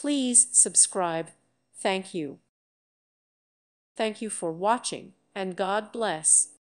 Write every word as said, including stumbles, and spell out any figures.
Please subscribe. Thank you. Thank you for watching, and God bless.